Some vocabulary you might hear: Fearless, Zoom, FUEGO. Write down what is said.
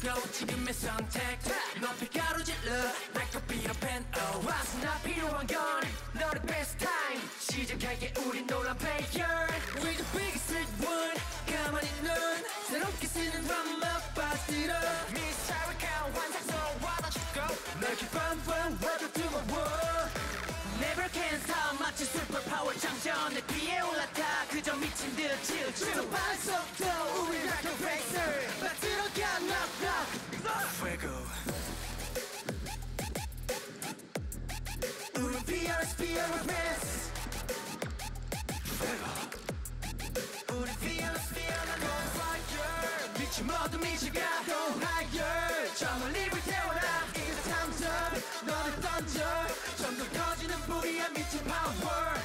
별로치는 미선택 높이 가로질러 Make up in a pen-o 와서 나 필요한 건 너의 best time 시작할게 우린 노란 player We're the biggest one 가만히 눈 새롭게 쓰는 드라마 빠지러 Miss Jericho 환상소 why don't you go Make it fun fun welcome to my world Never can stop 마치 superpower 장전 내 피에 올라타 그저 미친 듯 chill chill 그 반속도 우린 like a racer 빠지러 가 knock knock FUEGO 우린 fierce fearless FUEGO 우린 fierce fearless go fire 미친 모두 미치가 go higher 저 멀리를 태워라 이게 탐정 너를 던져 점점 커지는 불이야 미친 power